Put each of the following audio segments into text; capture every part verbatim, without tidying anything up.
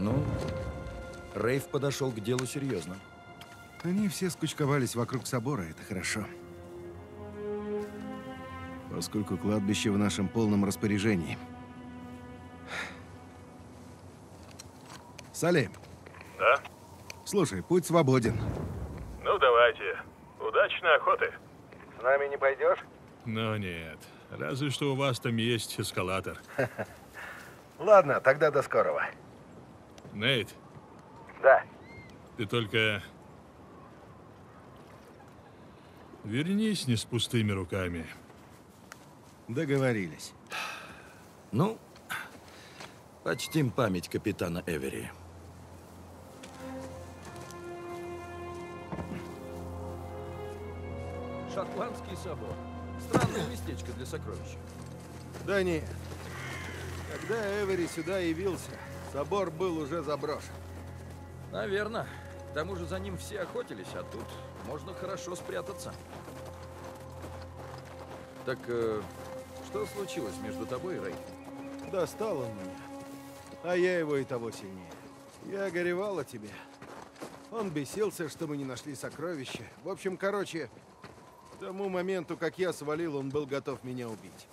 Ну, Рейф подошел к делу серьезно. Они все скучковались вокруг собора, это хорошо. Поскольку кладбище в нашем полном распоряжении. Салим. Да? Слушай, путь свободен. Ну, давайте. Удачной охоты. С нами не пойдешь? Ну, нет. Разве что у вас там есть эскалатор. Ладно, тогда до скорого. Нейт. Да. Ты только вернись не с пустыми руками. Договорились. Ну, почтим память капитана Эвери. Шотландский собор. Странное местечко для сокровища. Да нет. Когда Эвери сюда явился, собор был уже заброшен. Наверное. К тому же за ним все охотились, а тут можно хорошо спрятаться. Так э, что случилось между тобой и Рей? Достал он меня. А я его и того сильнее. Я горевал о тебе. Он бесился, что мы не нашли сокровища. В общем, короче, к тому моменту, как я свалил, он был готов меня убить.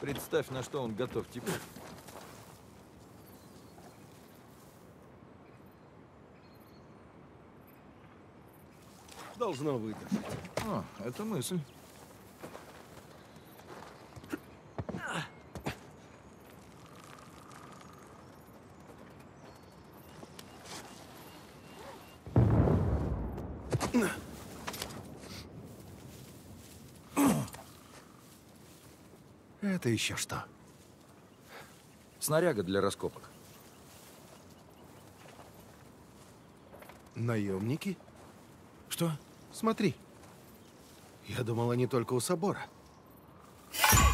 Представь, на что он готов теперь. Должно выдержать. О, это мысль. Это еще что? Снаряга для раскопок. Наемники? Что? Смотри. Я думал, они только у собора.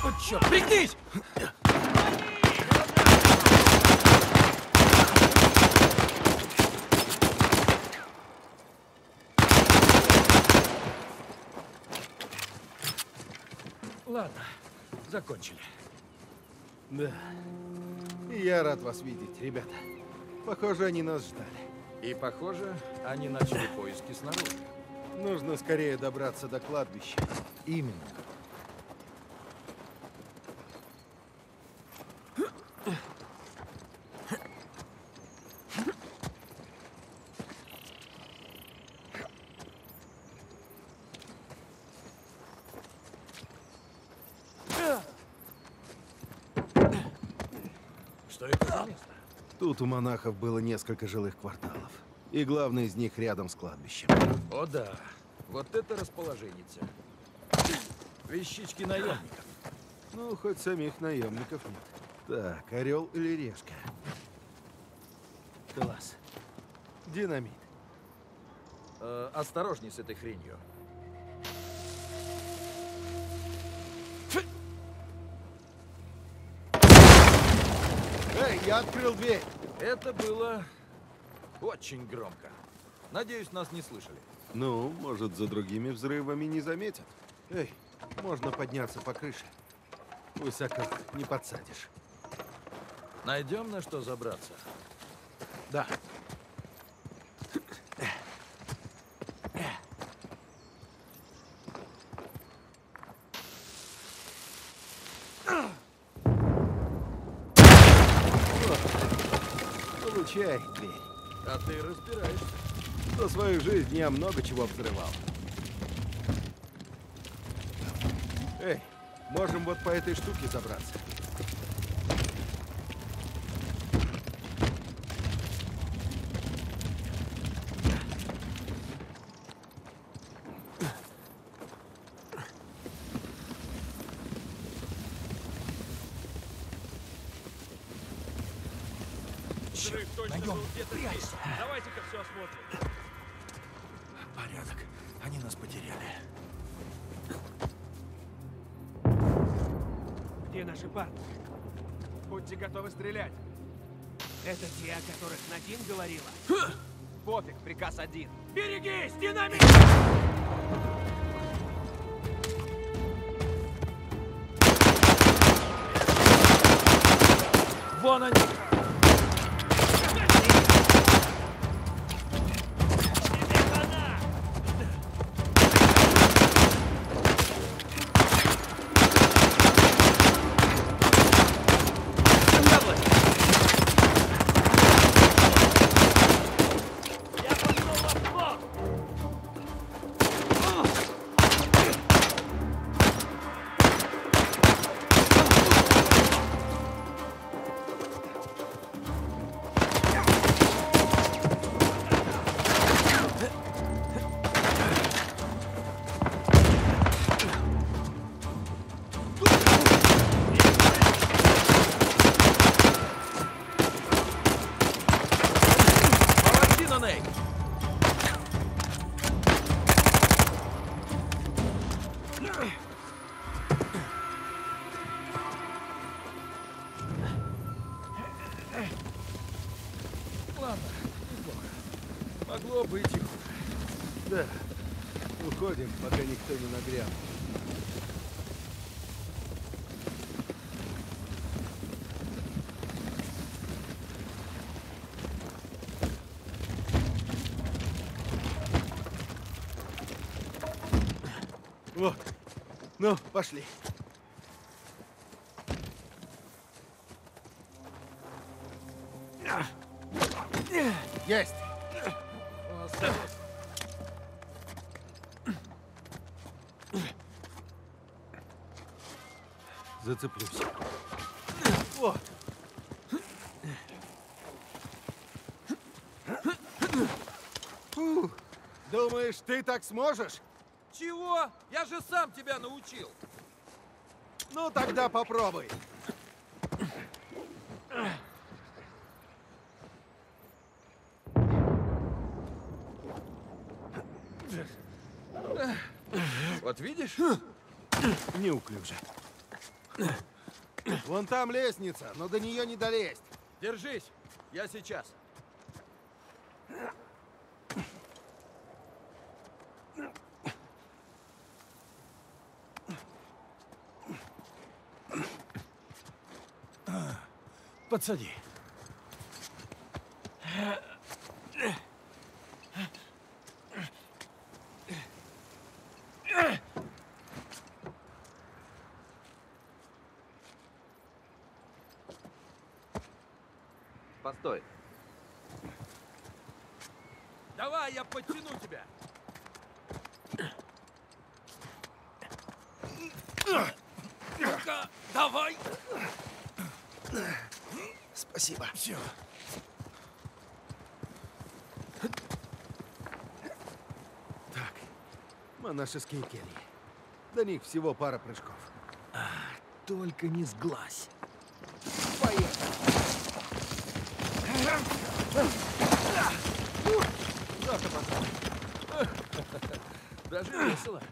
Вот черт, пригнись! Ладно. Закончили. Да. Я рад вас видеть, ребята. Похоже, они нас ждали. И, похоже, они начали поиски снаружи. Нужно скорее добраться до кладбища. Именно. Тут у монахов было несколько жилых кварталов. И главный из них рядом с кладбищем. О да, вот это расположенница. Вещички наемников. Ну, хоть самих наемников нет. Так, орел или решка? Класс. Динамит. Э, осторожней с этой хренью. Эй, я открыл дверь. Это было очень громко. Надеюсь, нас не слышали. Ну, может, за другими взрывами не заметят. Эй, можно подняться по крыше. Высоко не подсадишь. Найдем на что забраться. Да. Дверь. А ты разбираешься. За свою жизнь я много чего взрывал. Эй, можем вот по этой штуке забраться. Взрыв точно был где-то здесь. Давайте-ка все осмотрим. Порядок. Они нас потеряли. Где наши парни? Будьте готовы стрелять. Это те, о которых Надин говорила. Пофиг, приказ один. Берегись, динамик! Вон они! Вот. Ну, пошли. Есть. Зацеплюсь. Вот. Фу. Думаешь, ты так сможешь? Чего? Я же сам тебя научил. Ну тогда попробуй. Вот видишь? Неуклюже. Вон там лестница, но до нее не долезть. Держись, я сейчас. Подсади. Постой. Давай, я подтяну тебя. Ну-ка, давай. Спасибо. Все. Так, монашеские кельи. До них всего пара прыжков. А, только не сглазь. Поехали. Даже весело.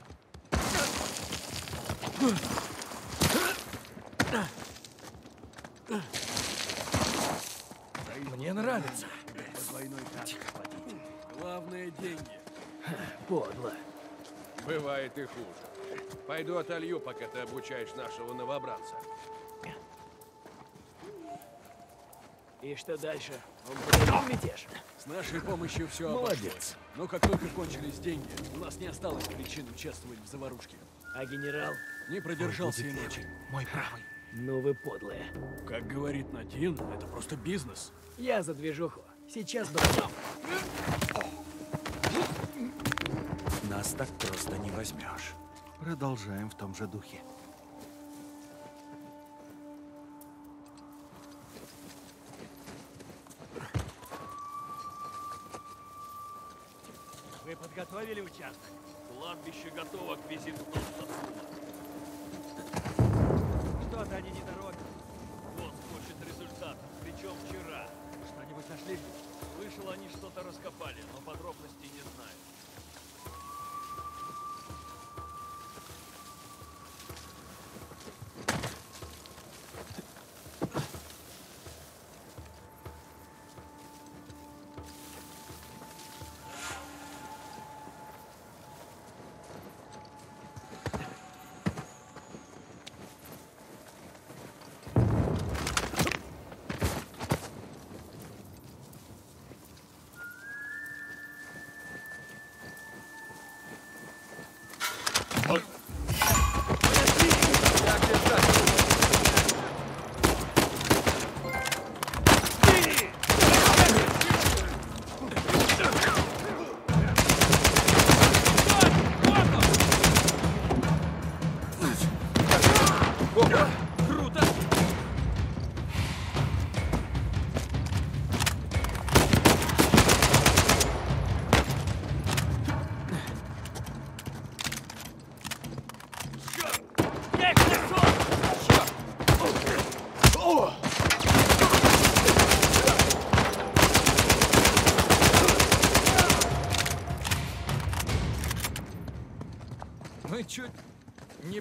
Мне нравится. Главное деньги. Подло. Бывает и хуже. Пойду отолью, пока ты обучаешь нашего новобранца. И что дальше? Он летишь. С нашей помощью все обошлось. Молодец. Но как только кончились деньги, у нас не осталось причин участвовать в заварушке. А генерал? Не продержался и ночи. Мой правый. Ну вы подлые. Как говорит Надин, это просто бизнес. Я за движуху. Сейчас достану. Нас так просто не возьмешь. Продолжаем в том же духе. Вы подготовили участок? Кладбище готово к визиту Толстосума. Что-то они не торопят. Босс хочет результат, причем вчера. Что-нибудь нашли? Слышал, они что-то раскопали, но подробностей не знаю.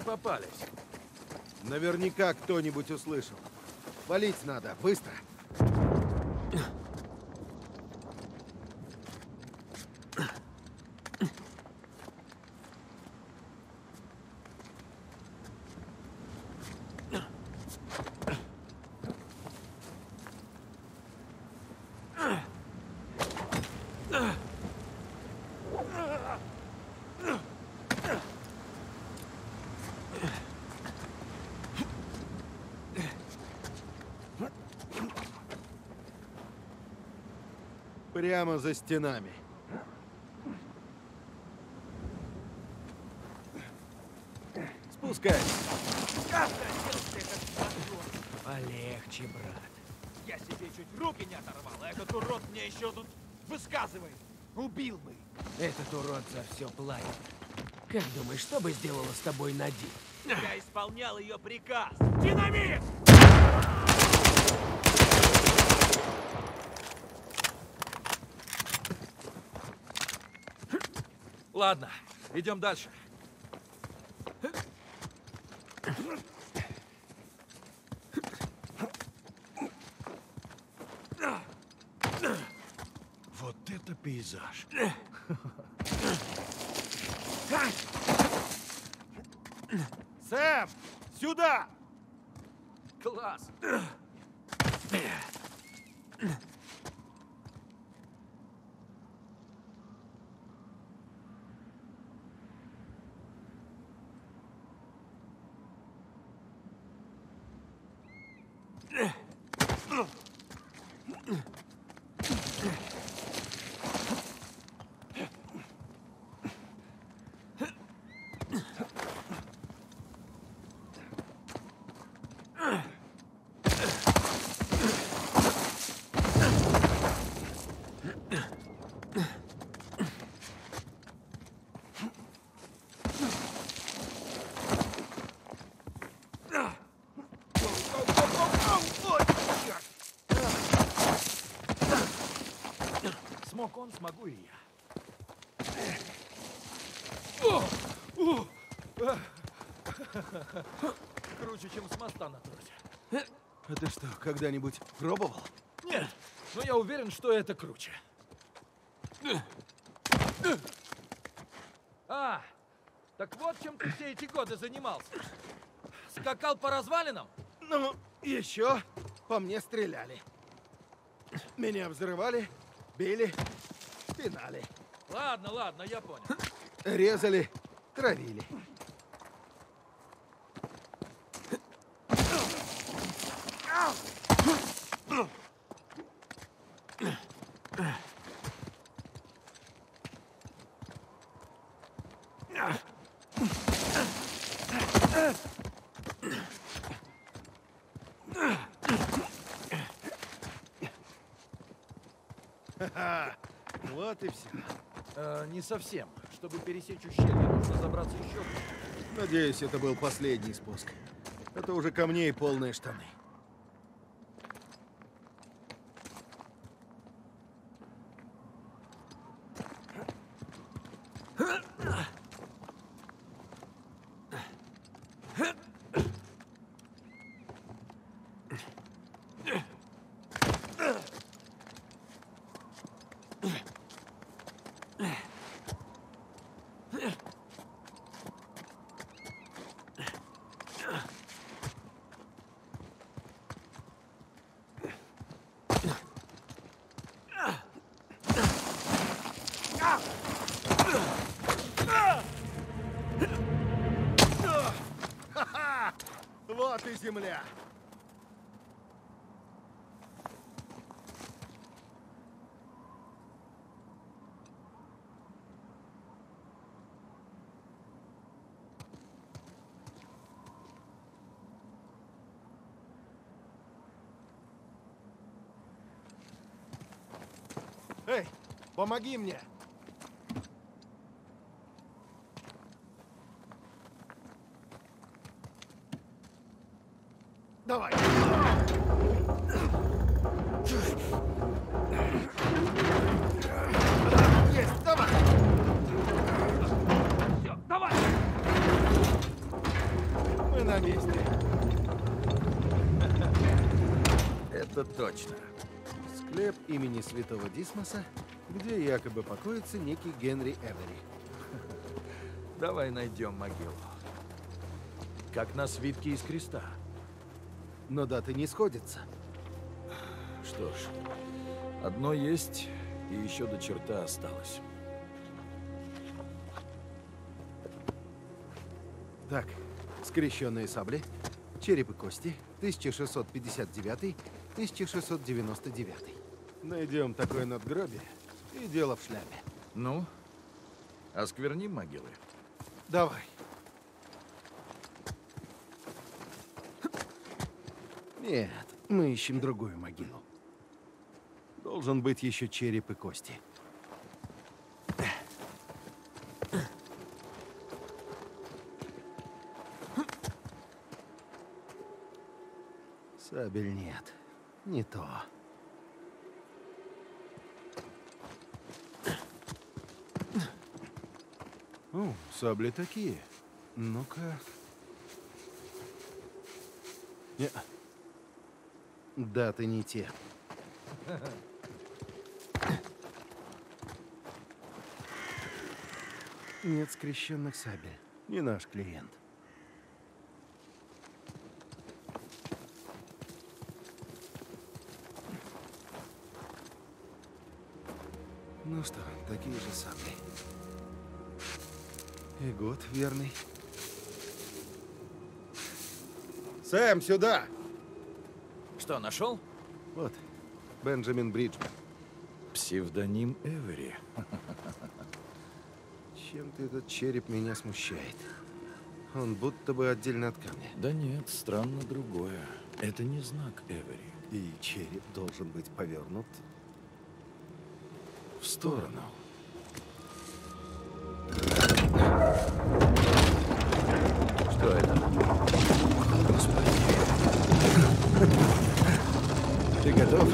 Попались. Наверняка кто-нибудь услышал. Валить надо, быстро. Прямо за стенами. Спускайся. Полегче, брат. Я себе чуть руки не оторвал, а этот урод мне еще тут высказывает. Убил бы. Этот урод за все платит. Как думаешь, что бы сделала с тобой Надин? Я исполнял ее приказ. Динамит! Ладно, идем дальше. Вот это пейзаж. Сэм, сюда! Класс! Он смогу и я. Круче, чем с моста на тросе. А ты что, когда-нибудь пробовал? Нет, но я уверен, что это круче. А, так вот чем ты все эти годы занимался. Скакал по развалинам? Ну, еще по мне стреляли. Меня взрывали, били, пинали. Ладно, ладно, я понял. Резали, травили. Не совсем. Чтобы пересечь ущелье, нужно забраться еще. Надеюсь, это был последний спуск. Это уже камней полные штаны. Вот и земля. Эй, помоги мне. Давай. Есть, давай. Все, давай. Мы на месте. Это точно. Склеп имени Святого Дисмаса, где якобы покоится некий Генри Эвери. Давай найдем могилу. Как на свитке из креста. Но даты не сходятся. Что ж, одно есть, и еще до черта осталось. Так, скрещенные сабли, череп и кости, тысяча шестьсот пятьдесят девятый — тысяча шестьсот девяносто девятый. Найдем такое надгробие, и дело в шляпе. Ну, оскверним могилы. Давай. Нет, мы ищем другую могилу. Должен быть еще череп и кости. Сабель нет, не то. О, сабли такие. Ну-ка. Нет. Да, ты не те. Нет скрещенных сабель. Не наш клиент. Ну что, такие же сабли. И год верный. Сэм, сюда! Что, нашел? Вот, Бенджамин Бриджман. Псевдоним Эвери. Чем-то этот череп меня смущает. Он будто бы отдельно от камня. Да нет, странно другое. Это не знак Эвери. И череп должен быть повернут в сторону. Что это? Ты готов?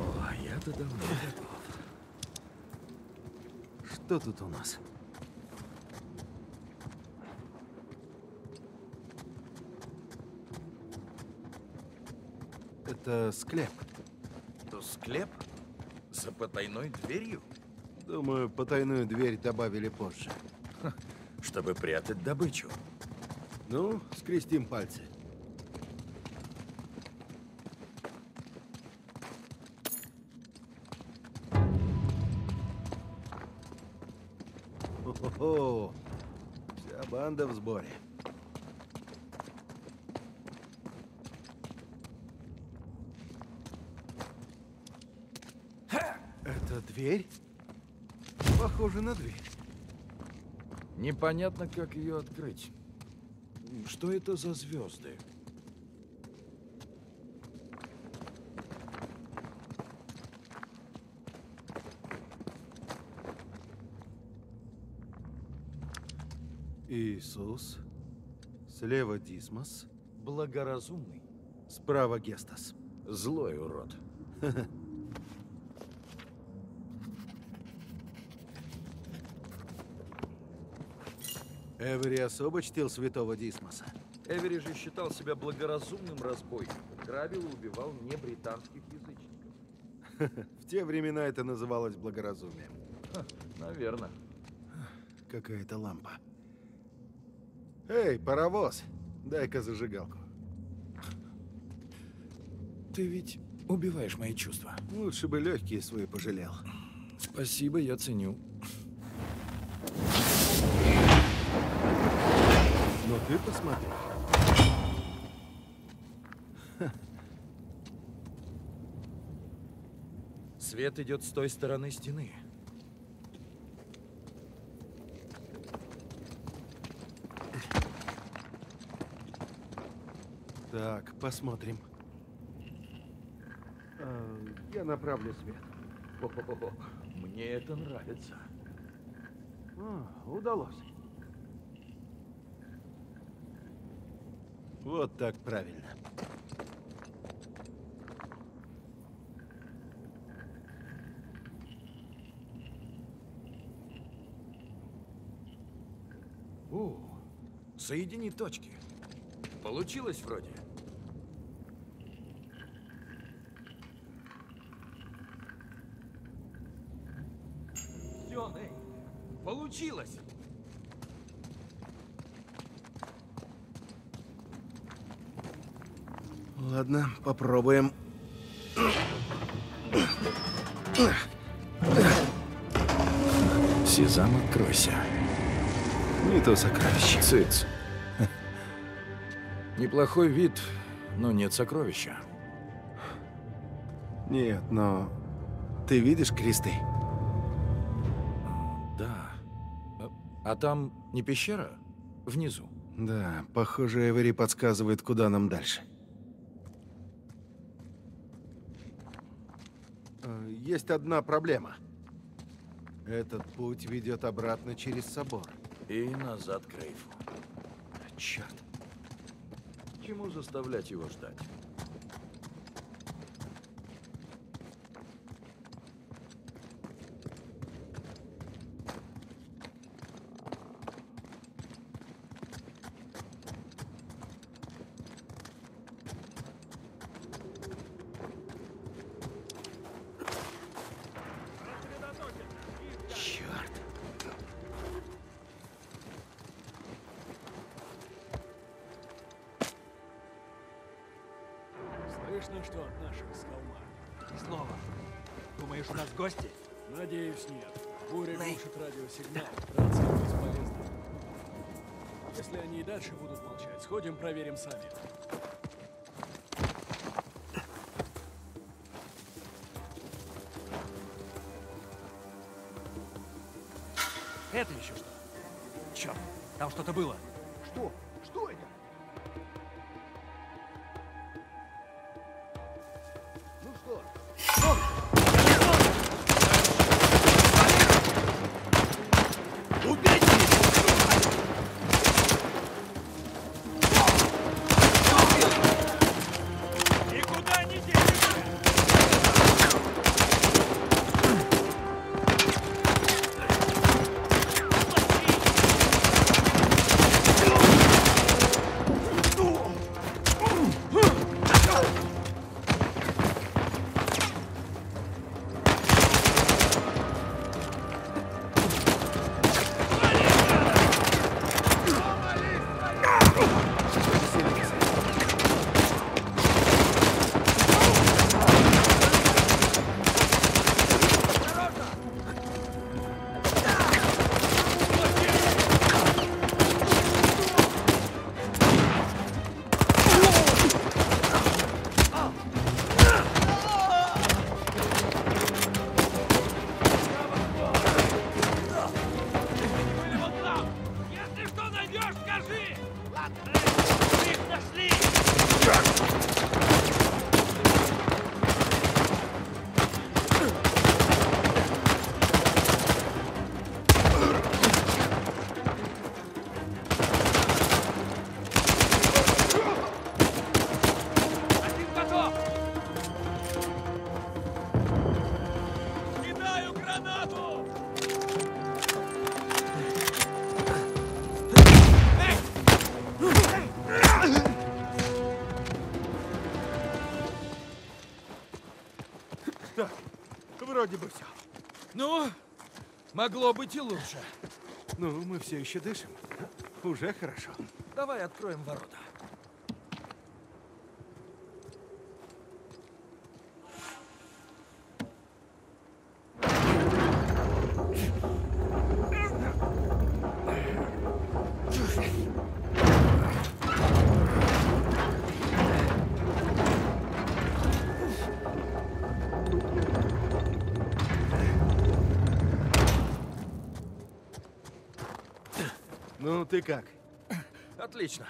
О, я-то давно готов. Что тут у нас? Это склеп. Это склеп? За потайной дверью? Думаю, потайную дверь добавили позже. Ха, чтобы прятать добычу. Ну, скрестим пальцы. О, вся банда в сборе. Это дверь? Похоже на дверь. Непонятно, как ее открыть. Что это за звезды? Иисус, слева Дисмас, благоразумный, справа Гестас. Злой урод. Эвери особо чтил святого Дисмаса. Эвери же считал себя благоразумным разбойником, грабил и убивал небританских язычников. В те времена это называлось благоразумием. Наверное. Какая-то лампа. Эй, паровоз, дай-ка зажигалку. Ты ведь убиваешь мои чувства. Лучше бы легкие свои пожалел. Спасибо, я ценю. Но ты посмотри. Свет идет с той стороны стены. Так, посмотрим. Я направлю свет. О-хо-хо-хо. Мне это нравится. А, удалось. Вот так правильно. О, соедини точки. Получилось вроде. Все, Нейт, получилось. Ладно, попробуем. Сезам, откройся. Не то сокровище. Цыц. Неплохой вид, но нет сокровища. Нет, но... Ты видишь кресты? Да. А там не пещера? Внизу? Да, похоже, Эвери подсказывает, куда нам дальше. Есть одна проблема. Этот путь ведет обратно через собор. И назад к Рейфу. Черт. Чему заставлять его ждать? Сходим, проверим сами. Это еще что? Черт, там что-то было. Что? Что это? Ну что? Так, вроде бы все. Ну, могло быть и лучше. Ну, мы все еще дышим. Уже хорошо. Давай откроем ворота. Ну, ты как? Отлично.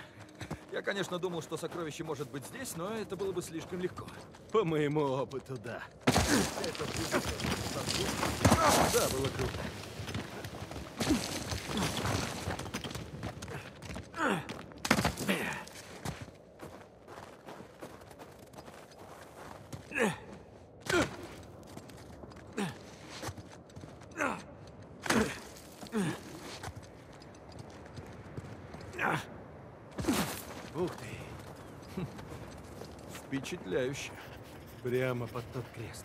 Я, конечно, думал, что сокровище может быть здесь, но это было бы слишком легко. По моему опыту, да. Это да, было круто. Впечатляюще. Прямо под тот крест.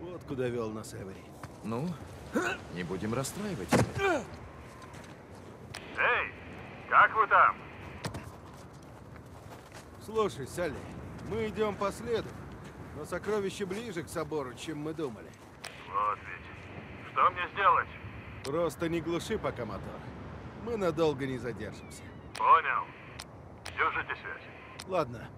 Вот куда вел нас Эвери. Ну, не будем расстраивать. Эй, как вы там? Слушай, Салли, мы идем по следу, но сокровище ближе к собору, чем мы думали. Вот ведь. Что мне сделать? Просто не глуши пока мотор. Мы надолго не задержимся. Понял. Держите связь. Ладно.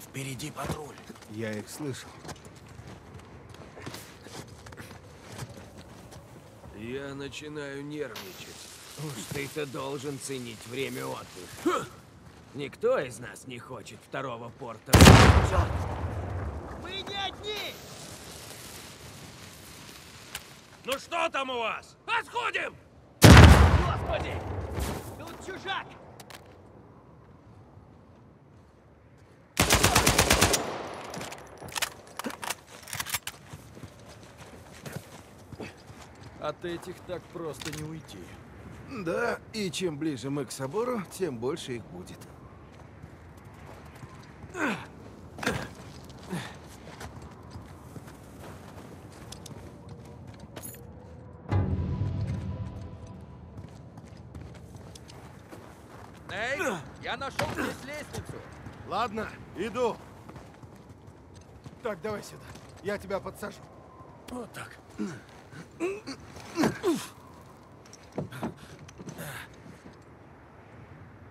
Впереди патруль. Я их слышал. Я начинаю нервничать. Уж ты-то должен ценить время отдыха. Никто из нас не хочет второго порта. Мы не одни! Ну что там у вас? Отходим! Господи! Тут чужак! От этих так просто не уйти. Да, и чем ближе мы к собору, тем больше их будет. Эй, я нашел здесь лестницу. Ладно, иду. Так, давай сюда. Я тебя подсажу. Вот так.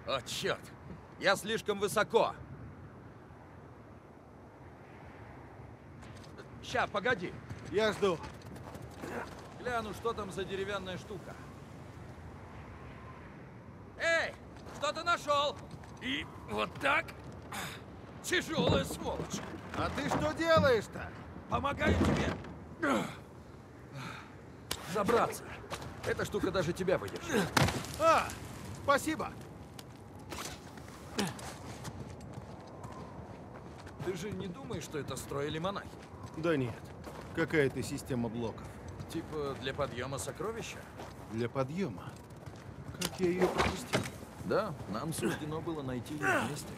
О, черт! Я слишком высоко! Ща, погоди! Я жду! Гляну, что там за деревянная штука. Эй! Что ты нашел? И вот так? Тяжелая сволочь! А ты что делаешь-то? Помогаю тебе! Забраться. Эта штука даже тебя выдержит. А, спасибо. Ты же не думаешь, что это строили монахи? Да нет. Какая-то система блоков. Типа для подъема сокровища? Для подъема? Как я ее пропустил? Да, нам суждено было найти ее вместе.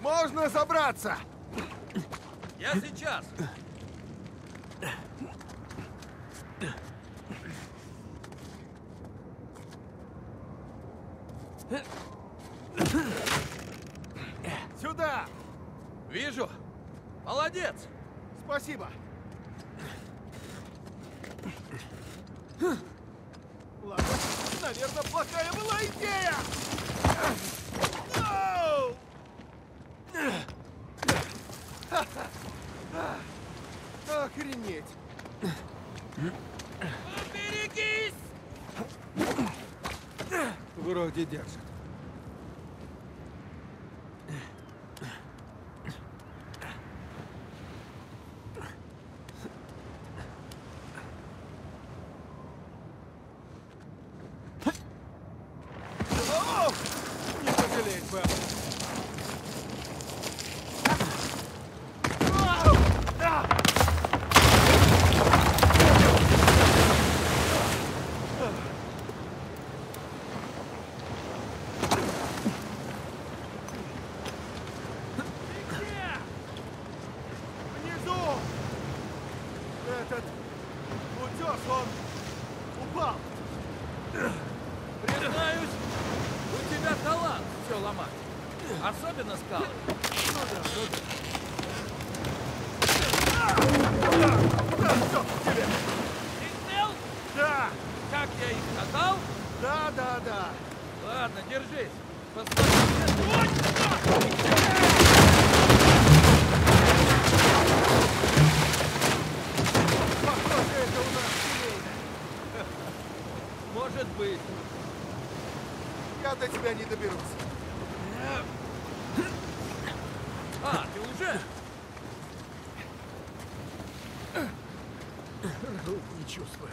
Можно забраться! Я сейчас! Сюда! Вижу! Молодец! Спасибо! Ладно, наверное, плохая была идея! Охренеть! Поберегись! Вроде держит. этот утес, он упал. Признаюсь, у тебя талант все ломать. Особенно скалы. Ну да, ну да. Да, да, все, тебе. Ты снял? Да. Как я их катал? Да, да, да. Ладно, держись. Посмотри. Может быть. Я до тебя не доберусь. А, ты уже? Рук не чувствую.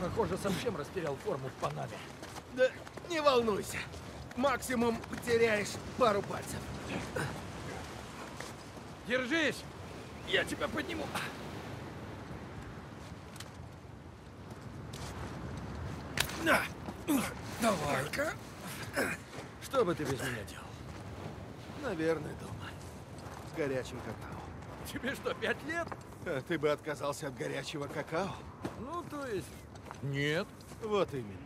Похоже, совсем растерял форму в Панаме. Да не волнуйся. Максимум потеряешь пару пальцев. Держись. Я тебя подниму. На! Давай-ка. Что бы ты без меня делал? Наверное, дома. С горячим какао. Тебе что, пять лет? А ты бы отказался от горячего какао? Ну, то есть... Нет. Вот именно.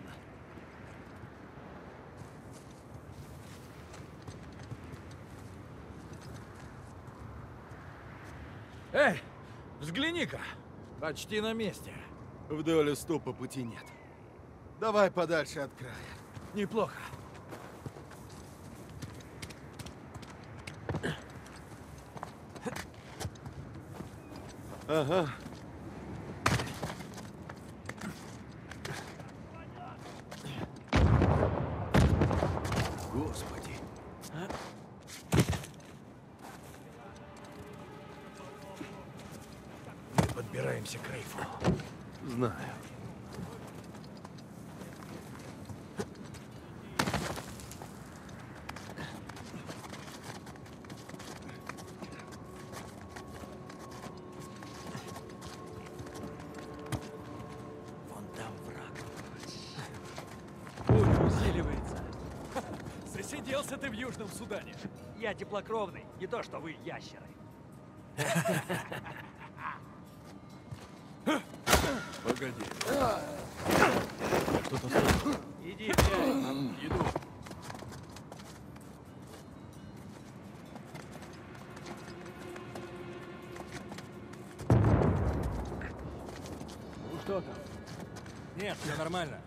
Эй, взгляни-ка. Почти на месте. Вдоль уступа пути нет. Давай подальше от края. Неплохо. Ага. Господи. А? Мы подбираемся к Рейфу. Знаю. Судане. Я теплокровный, не то что вы, ящеры. Погоди. Кто-то слышал? Иди, я иду. Ну что там? Нет, все нормально.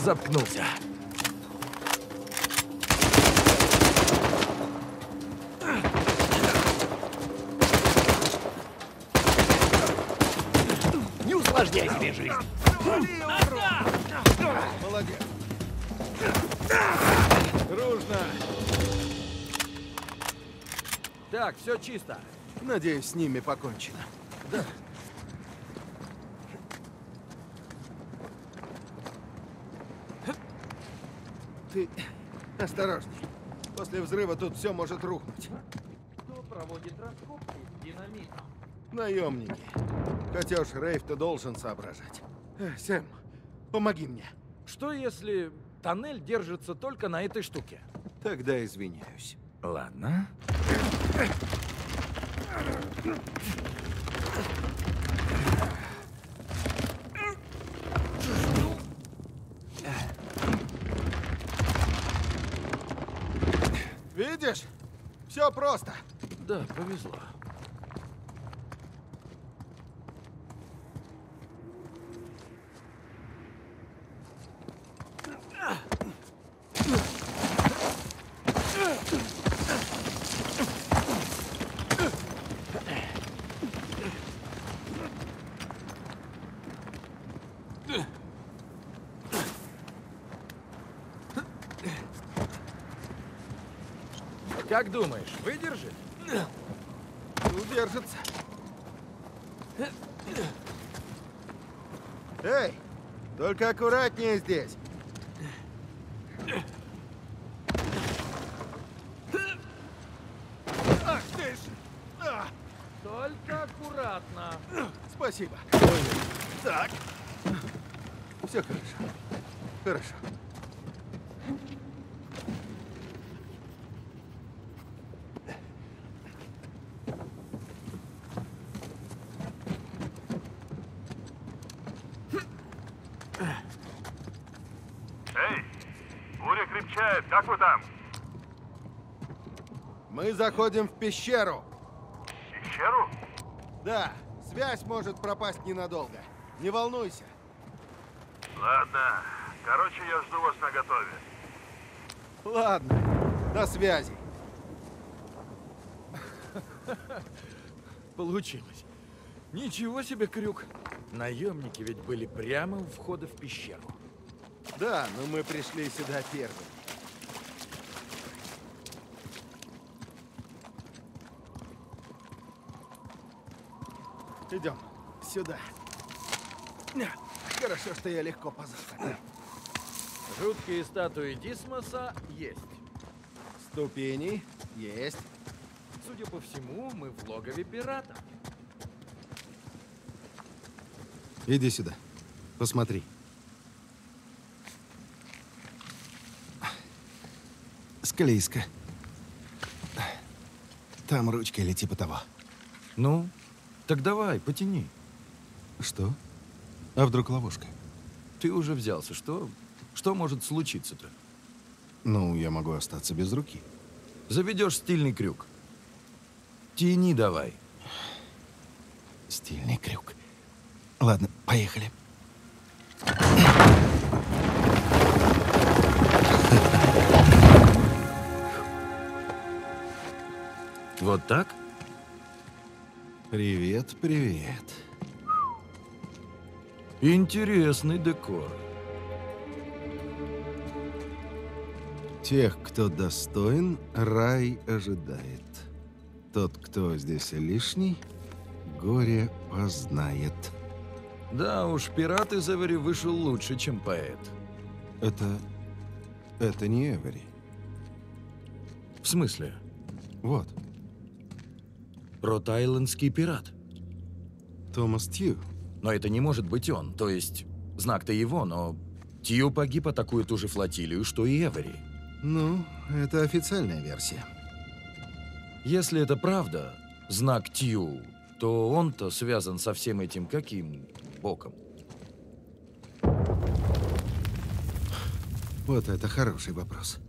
Заткнулся. Не усложняй себе жизнь. Молодец. Дружно. Так, все чисто. Надеюсь, с ними покончено. Да. Ты осторожней. После взрыва тут все может рухнуть. Кто проводит раскопки с динамитом? Наемники. Хотя уж Рейф-то должен соображать. Э, Сэм, помоги мне. Что если тоннель держится только на этой штуке? Тогда извиняюсь. Ладно. Видишь? Все просто. Да, повезло. Как думаешь, выдержит? Удержится. Эй, только аккуратнее здесь. Ах ты ж. Только аккуратно. Спасибо. Так. Все хорошо. Хорошо. Как вы там? Мы заходим в пещеру. Пещеру? Да. Связь может пропасть ненадолго. Не волнуйся. Ладно. Короче, я жду вас наготове. Ладно. До связи. Получилось. Ничего себе крюк. Наемники ведь были прямо у входа в пещеру. Да, но мы пришли сюда первыми. Идем сюда. Хорошо, что я легко позаскакал. Жуткие статуи Дисмаса есть. Ступени есть. Судя по всему, мы в логове пиратов. Иди сюда. Посмотри. Склизко. Там ручка или типа того. Ну? Так давай, потяни. Что? А вдруг ловушка? Ты уже взялся. Что? Что может случиться-то? Ну, я могу остаться без руки. Заведешь стильный крюк. Тяни давай. Стильный крюк. Ладно, поехали. Вот так? Привет, привет. Интересный декор. Тех, кто достоин, рай ожидает. Тот, кто здесь лишний, горе познает. Да уж, пират из Эвери вышел лучше, чем поэт. Это... это не Эвери. В смысле? Вот. Рот-Айлендский пират. Томас Тью. Но это не может быть он. То есть, знак-то его, но... Тью погиб, атакуя ту же флотилию, что и Эвери. Ну, это официальная версия. Если это правда, знак Тью, то он-то связан со всем этим каким боком? Вот это хороший вопрос.